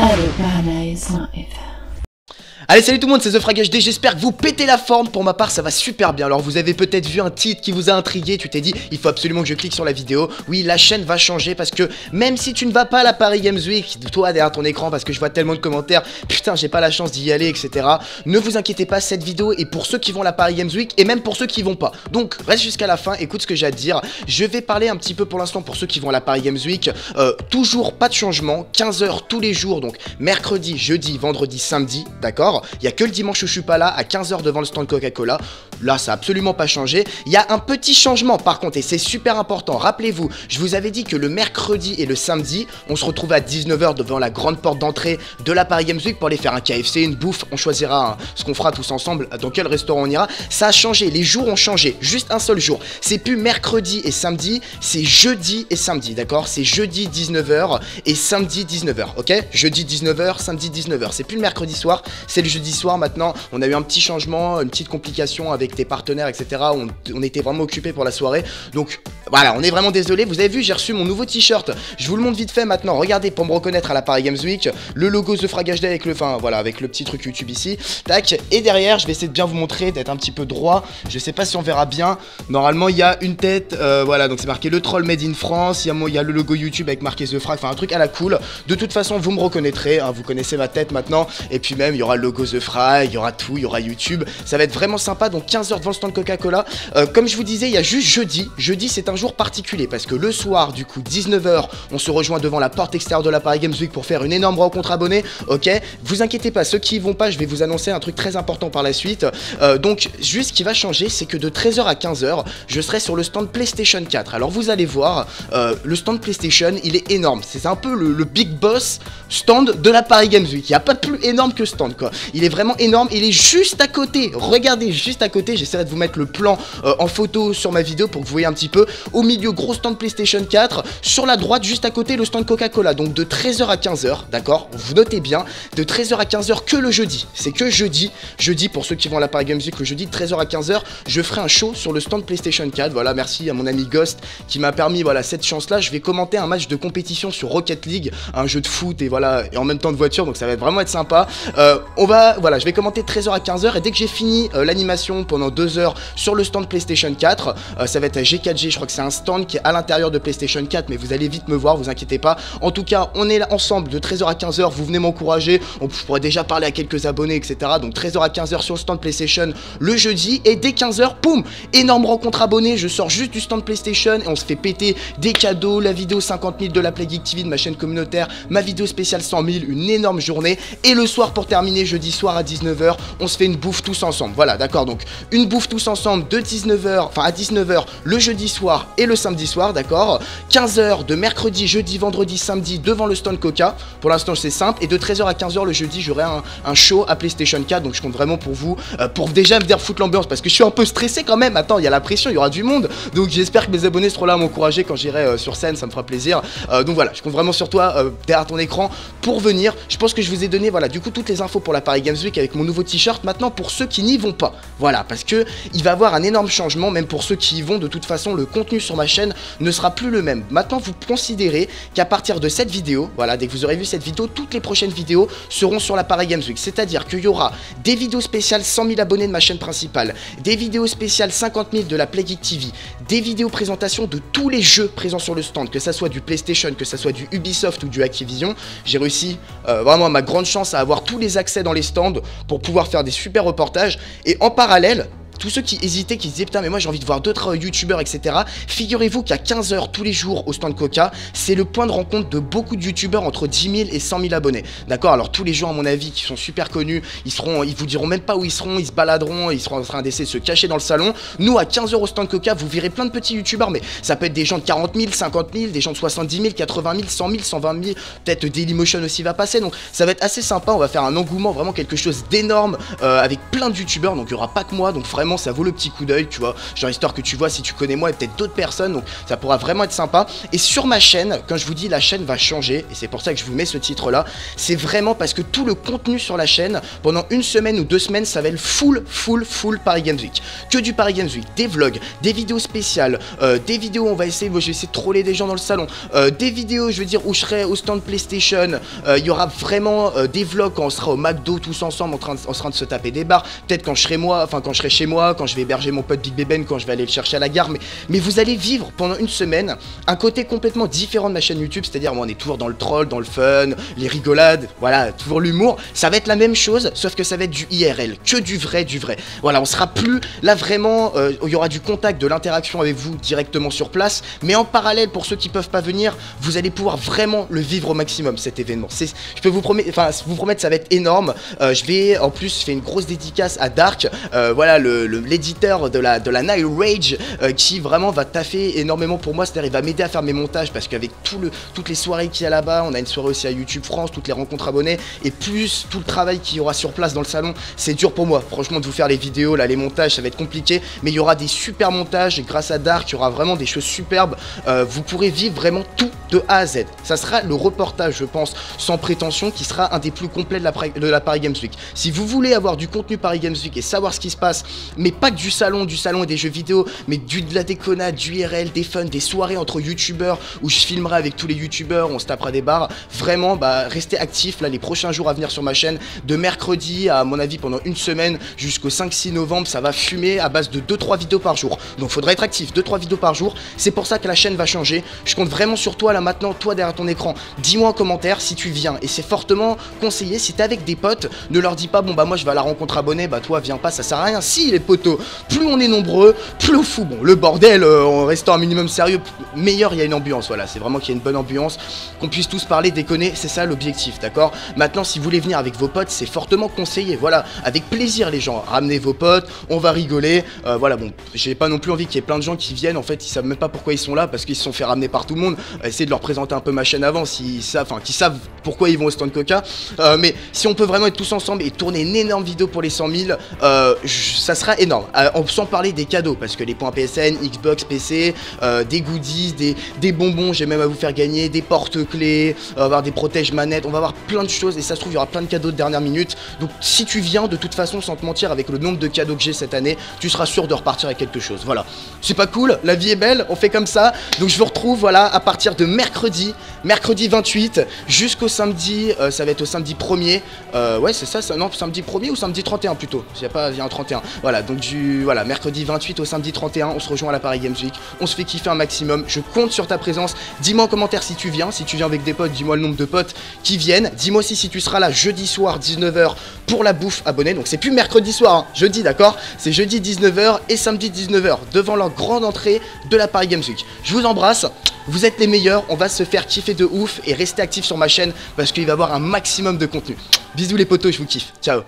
Allez, salut tout le monde, c'est TheFragHD, j'espère que vous pétez la forme. Pour ma part, ça va super bien. Alors, vous avez peut-être vu un titre qui vous a intrigué, tu t'es dit, il faut absolument que je clique sur la vidéo. Oui, la chaîne va changer parce que même si tu ne vas pas à la Paris Games Week, toi derrière ton écran, parce que je vois tellement de commentaires, putain, j'ai pas la chance d'y aller, etc. Ne vous inquiétez pas, cette vidéo est pour ceux qui vont à la Paris Games Week et même pour ceux qui vont pas. Donc, reste jusqu'à la fin, écoute ce que j'ai à te dire. Je vais parler un petit peu pour l'instant pour ceux qui vont à la Paris Games Week. Toujours pas de changement, 15h tous les jours, donc mercredi, jeudi, vendredi, samedi, d'accord? Il n'y a que le dimanche où je suis pas là à 15h devant le stand Coca-Cola. Là ça a absolument pas changé. Il y a un petit changement par contre et c'est super important. Rappelez-vous, je vous avais dit que le mercredi et le samedi on se retrouve à 19h devant la grande porte d'entrée de la Paris Games Week pour aller faire un KFC, une bouffe. On choisira ce qu'on fera tous ensemble, dans quel restaurant on ira. Ça a changé, les jours ont changé. Juste un seul jour. C'est plus mercredi et samedi, c'est jeudi et samedi, d'accord? C'est jeudi 19h et samedi 19h, ok? Jeudi 19h, samedi 19h. C'est plus le mercredi soir, c'est le jeudi soir maintenant. On a eu un petit changement, une petite complication avec tes partenaires, etc. On était vraiment occupés pour la soirée. Donc voilà, on est vraiment désolé. Vous avez vu, j'ai reçu mon nouveau t-shirt. Je vous le montre vite fait maintenant. Regardez, pour me reconnaître à la Paris Games Week, le logo TheFragHD avec le, enfin voilà, avec le petit truc YouTube ici. Tac. Et derrière, je vais essayer de bien vous montrer, d'être un petit peu droit. Je sais pas si on verra bien. Normalement, il y a une tête. Voilà, donc c'est marqué le troll made in France. Il y a le logo YouTube avec marqué TheFrag. Enfin, un truc à la cool. De toute façon, vous me reconnaîtrez. Hein, vous connaissez ma tête maintenant. Et puis même, il y aura le logo TheFrag, il y aura tout, il y aura YouTube. Ça va être vraiment sympa, donc 15h devant le stand Coca-Cola. Comme je vous disais, il y a juste jeudi. Jeudi, c'est un jour particulier parce que le soir, du coup, 19h, on se rejoint devant la porte extérieure de la Paris Games Week pour faire une énorme rencontre abonnée. Ok, vous inquiétez pas, ceux qui y vont pas, je vais vous annoncer un truc très important par la suite. Donc, juste ce qui va changer, c'est que de 13h à 15h, je serai sur le stand PlayStation 4. Alors, vous allez voir, le stand PlayStation, il est énorme. C'est un peu le big boss stand de la Paris Games Week. Il n'y a pas de plus énorme que stand, quoi. Il est vraiment énorme, il est juste à côté. Regardez, juste à côté, j'essaierai de vous mettre le plan en photo sur ma vidéo pour que vous voyez un petit peu. Au milieu, gros stand PlayStation 4. Sur la droite, juste à côté, le stand Coca-Cola. Donc de 13h à 15h, d'accord? Vous notez bien, de 13h à 15h que le jeudi. C'est que jeudi. Jeudi, pour ceux qui vont à la Paris Games Week, le jeudi, de 13h à 15h, je ferai un show sur le stand PlayStation 4. Voilà, merci à mon ami Ghost qui m'a permis, voilà, cette chance-là. Je vais commenter un match de compétition sur Rocket League, un jeu de foot et voilà, et en même temps de voiture. Donc ça va vraiment être sympa. Voilà, je vais commenter 13h à 15h et dès que j'ai fini l'animation pendant 2h sur le stand PlayStation 4, ça va être à G4G, je crois que c'est un stand qui est à l'intérieur de PlayStation 4, mais vous allez vite me voir, vous inquiétez pas. En tout cas, on est là ensemble de 13h à 15h, vous venez m'encourager, on pourrait déjà parler à quelques abonnés, etc. Donc 13h à 15h sur le stand PlayStation le jeudi et dès 15h, poum, énorme rencontre abonnée, je sors juste du stand PlayStation et on se fait péter des cadeaux, la vidéo 50 000 de la Play Geek TV, de ma chaîne communautaire, ma vidéo spéciale 100 000, une énorme journée et le soir pour terminer, jeudi soir à 19h, on se fait une bouffe tous ensemble. Voilà, d'accord, donc une bouffe tous ensemble de 19h, enfin à 19h le jeudi soir et le samedi soir, d'accord. 15h de mercredi, jeudi, vendredi, samedi devant le stand Coca. Pour l'instant, c'est simple. Et de 13h à 15h le jeudi, j'aurai un show à PlayStation 4. Donc je compte vraiment pour vous, pour déjà me dire foutre l'ambiance parce que je suis un peu stressé quand même. Attends, il y a la pression, il y aura du monde. Donc j'espère que mes abonnés seront là à m'encourager quand j'irai sur scène, ça me fera plaisir. Donc voilà, je compte vraiment sur toi derrière ton écran pour venir. Je pense que je vous ai donné, voilà, du coup, toutes les infos pour la Paris Games Week avec mon nouveau t-shirt. Maintenant, pour ceux qui n'y vont pas, voilà, parce que il va y avoir un énorme changement, même pour ceux qui y vont. De toute façon, le contenu sur ma chaîne ne sera plus le même. Maintenant, vous considérez qu'à partir de cette vidéo, voilà, dès que vous aurez vu cette vidéo, toutes les prochaines vidéos seront sur la Paris Games Week. C'est-à-dire qu'il y aura des vidéos spéciales 100 000 abonnés de ma chaîne principale, des vidéos spéciales 50 000 de la Play Geek TV, des vidéos présentations de tous les jeux présents sur le stand, que ça soit du PlayStation, que ça soit du Ubisoft ou du Activision. J'ai réussi vraiment à ma grande chance à avoir tous les accès dans les stands pour pouvoir faire des super reportages et en parallèle, tous ceux qui hésitaient, qui se disaient putain mais moi j'ai envie de voir d'autres youtubeurs, etc. Figurez-vous qu'à 15h tous les jours au stand Coca, c'est le point de rencontre de beaucoup de youtubeurs entre 10 000 et 100 000 abonnés. D'accord, alors tous les gens à mon avis qui sont super connus, ils vous diront même pas où ils seront, ils se baladeront, ils seront en train d'essayer de se cacher dans le salon. Nous à 15h au stand Coca, vous verrez plein de petits youtubeurs, mais ça peut être des gens de 40 000, 50 000, des gens de 70 000, 80 000, 100 000, 120 000, peut-être Dailymotion aussi va passer, donc ça va être assez sympa, on va faire un engouement, vraiment quelque chose d'énorme avec plein de youtubeurs, donc il n'y aura pas que moi, donc vraiment vraiment ça vaut le petit coup d'œil, tu vois, genre histoire que tu vois si tu connais moi et peut-être d'autres personnes, donc ça pourra vraiment être sympa. Et sur ma chaîne, quand je vous dis la chaîne va changer, et c'est pour ça que je vous mets ce titre là, c'est vraiment parce que tout le contenu sur la chaîne pendant une semaine ou deux semaines ça va être full Paris Games Week, que du Paris Games Week, des vlogs, des vidéos spéciales, des vidéos où on va essayer, je vais essayer de troller des gens dans le salon, des vidéos je veux dire où je serai au stand PlayStation, il y aura vraiment des vlogs quand on sera au McDo tous ensemble en train de se taper des barres, peut-être quand je serai moi, enfin quand je serai chez moi, quand je vais héberger mon pote Big Ben, quand je vais aller le chercher à la gare, mais vous allez vivre pendant une semaine un côté complètement différent de ma chaîne YouTube, c'est-à-dire on est toujours dans le troll, dans le fun, les rigolades, voilà, toujours l'humour, ça va être la même chose, sauf que ça va être du IRL, que du vrai, voilà, on sera plus, là vraiment, il y aura du contact, de l'interaction avec vous directement sur place, mais en parallèle, pour ceux qui peuvent pas venir, vous allez pouvoir vraiment le vivre au maximum, cet événement, je peux vous promettre, ça va être énorme, je vais en plus faire une grosse dédicace à Dark, voilà, l'éditeur de la Nile Rage, qui vraiment va taffer énormément pour moi, c'est-à-dire il va m'aider à faire mes montages, parce qu'avec toutes les soirées qu'il y a là-bas, on a une soirée aussi à YouTube France, toutes les rencontres abonnés, et plus tout le travail qu'il y aura sur place dans le salon, c'est dur pour moi, franchement, de vous faire les vidéos, là, les montages, ça va être compliqué, mais il y aura des super montages, grâce à Dark, il y aura vraiment des choses superbes, vous pourrez vivre vraiment tout de A à Z, ça sera le reportage, je pense, sans prétention, qui sera un des plus complets de la Paris Games Week. Si vous voulez avoir du contenu Paris Games Week et savoir ce qui se passe, mais pas que du salon et des jeux vidéo, mais de la déconnade, du IRL, des fun, des soirées entre youtubeurs où je filmerai avec tous les youtubeurs, on se tapera des barres, vraiment, bah, restez actifs là les prochains jours à venir sur ma chaîne, de mercredi à mon avis pendant une semaine jusqu'au 5-6 novembre, ça va fumer à base de 2-3 vidéos par jour, donc faudra être actif, 2-3 vidéos par jour, c'est pour ça que la chaîne va changer, je compte vraiment sur toi là maintenant, toi derrière ton écran, dis-moi en commentaire si tu viens, et c'est fortement conseillé, si t'es avec des potes, ne leur dis pas bon bah moi je vais à la rencontre abonnée, bah toi viens pas, ça sert à rien, si les potos, plus on est nombreux, plus on fout bon, le bordel, en restant un minimum sérieux, meilleur il y a une ambiance, voilà, c'est vraiment qu'il y a une bonne ambiance, qu'on puisse tous parler, déconner, c'est ça l'objectif, d'accord? Maintenant, si vous voulez venir avec vos potes, c'est fortement conseillé, voilà, avec plaisir les gens, ramenez vos potes, on va rigoler, voilà, bon, j'ai pas non plus envie qu'il y ait plein de gens qui viennent, en fait, ils savent même pas pourquoi ils sont là, parce qu'ils se sont fait ramener par tout le monde, essayez de leur présenter un peu ma chaîne avant, s'ils savent, enfin, qu'ils savent pourquoi ils vont au stand Coca, mais si on peut vraiment être tous ensemble et tourner une énorme vidéo pour les 100 000, ça sera énorme, sans parler des cadeaux, parce que les points PSN, Xbox, PC, des goodies, des bonbons, j'ai même à vous faire gagner, des porte-clés, avoir des protèges manettes, on va avoir plein de choses et ça se trouve il y aura plein de cadeaux de dernière minute, donc si tu viens de toute façon sans te mentir avec le nombre de cadeaux que j'ai cette année, tu seras sûr de repartir avec quelque chose, voilà, c'est pas cool, la vie est belle, on fait comme ça, donc je vous retrouve voilà à partir de mercredi 28 jusqu'au samedi, ça va être au samedi 1er, ouais c'est ça, non samedi 1er ou samedi 31 plutôt, il y a pas un 31, voilà donc voilà mercredi 28 au samedi 31, on se rejoint à la Paris Games Week, on se fait kiffer un maximum, je compte sur ta présence, dis-moi en commentaire si tu viens, si tu viens avec des potes, dis-moi le nombre de potes qui viennent, dis-moi aussi si tu seras là jeudi soir 19 h pour la bouffe abonnée, donc c'est plus mercredi soir, hein, jeudi d'accord, c'est jeudi 19 h et samedi 19 h devant leur grande entrée de la Paris Games Week, je vous embrasse, vous êtes les meilleurs, on va se faire kiffer de ouf et restez actifs sur ma chaîne parce qu'il va y avoir un maximum de contenu, bisous les potos, je vous kiffe, ciao.